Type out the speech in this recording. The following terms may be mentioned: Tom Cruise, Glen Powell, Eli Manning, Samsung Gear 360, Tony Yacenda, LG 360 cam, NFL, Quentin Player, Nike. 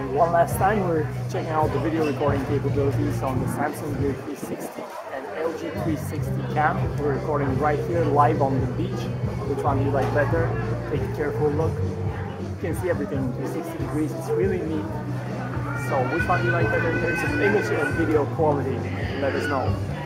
And one last time, we're checking out the video recording capabilities on the Samsung Gear 360 and LG 360 cam. We're recording right here, live on the beach. Which one do you like better? Take a careful look. You can see everything 360 degrees. It's really neat. So which one do you like better in terms of image and video quality? Let us know.